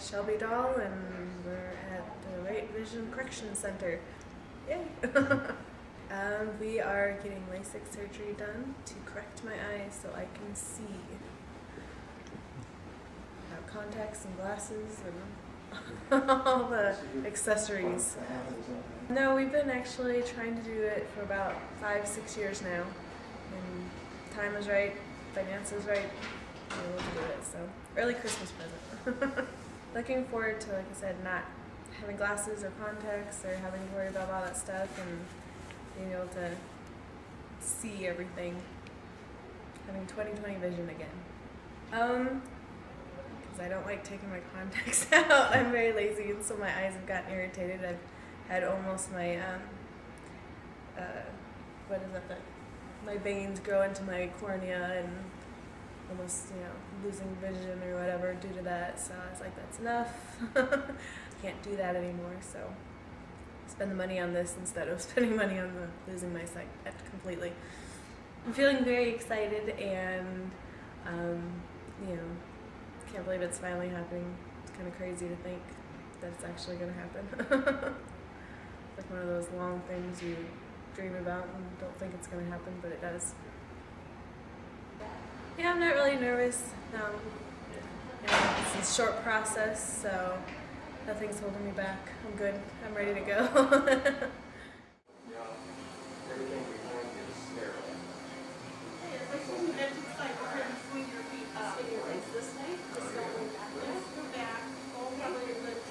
Shelby Dahl, and we're at the Right Vision Correction Center. Yay! We are getting LASIK surgery done to correct my eyes so I can see without contacts and glasses and all the accessories. No, we've been actually trying to do it for about 5-6 years now, and time is right, finances right, we're able to do it. So early Christmas present. Looking forward to, like I said, not having glasses or contacts or having to worry about all that stuff and being able to see everything, having 20/20 vision again. Because I don't like taking my contacts out. I'm very lazy, and so my eyes have gotten irritated. I've had almost my my veins grow into my cornea and almost, you know, losing vision or whatever due to that. So I was like, that's enough. Can't do that anymore. So spend the money on this instead of spending money on losing my sight completely. I'm feeling very excited, and you know, can't believe it's finally happening. It's kind of crazy to think that it's actually going to happen. It's like one of those long things you dream about and don't think it's going to happen, but it does. Yeah, I'm not really nervous. It's a short process, so nothing's holding me back. I'm good. I'm ready to go. Everything we want is sterile. Hey, if I told you that it's like we're going to swing your feet up. Swing your legs this way. Just don't go back. Just go back. Go over your lip.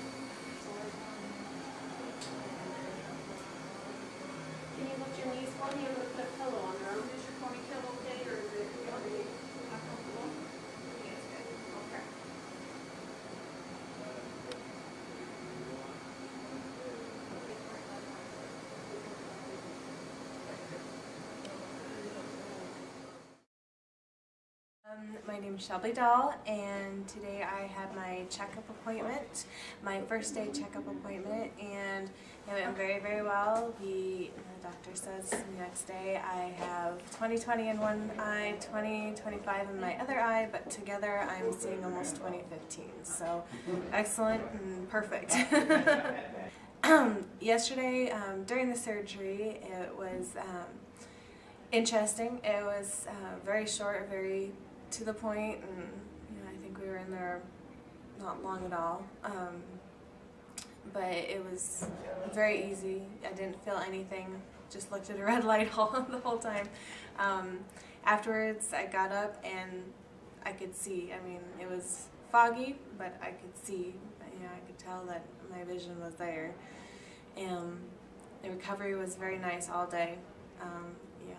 Can you lift your knees for me and put a pillow on your arm? Is your ponytail okay, or is it not comfortable? Yes, good. Okay. My name is Shelby Dahl, and today I had my checkup appointment, my first day checkup appointment, and it went very, very well. The doctor says the next day I have 20/20 in one eye, 20/25 in my other eye, but together I'm seeing almost 20/15. So excellent and perfect. Yesterday, during the surgery, it was interesting. It was very short, very to the point, and you know, I think we were in there not long at all, but it was very easy. I didn't feel anything, just looked at a red light the whole time. Afterwards I got up and I could see. I mean, it was foggy, but I could see. You know, I could tell that my vision was there, and the recovery was very nice all day. You know,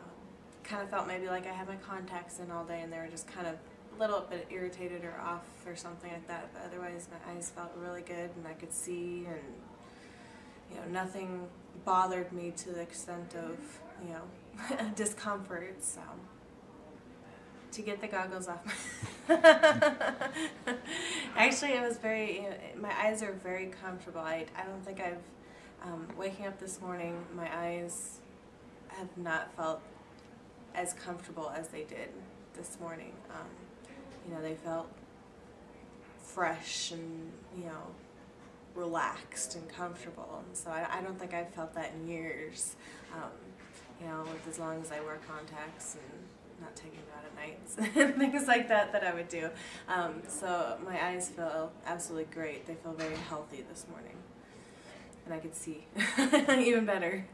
kind of felt maybe like I had my contacts in all day and they were just kind of a little bit irritated or off or something like that, but otherwise my eyes felt really good and I could see, and you know, nothing bothered me to the extent of, you know, discomfort. So to get the goggles off actually it was very, you know, my eyes are very comfortable. I don't think I've waking up this morning, my eyes have not felt as comfortable as they did this morning. You know, they felt fresh and, you know, relaxed and comfortable, and so I don't think I've felt that in years, you know, with as long as I wear contacts and not taking them out at nights and things like that that I would do. So my eyes feel absolutely great. They feel very healthy this morning, and I could see even better.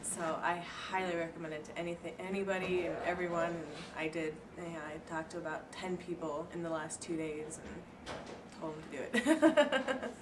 So I highly recommend it to anybody and everyone, and I did. Yeah, I talked to about 10 people in the last 2 days and told them to do it.